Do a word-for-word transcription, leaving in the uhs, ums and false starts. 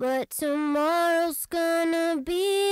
But tomorrow's gonna be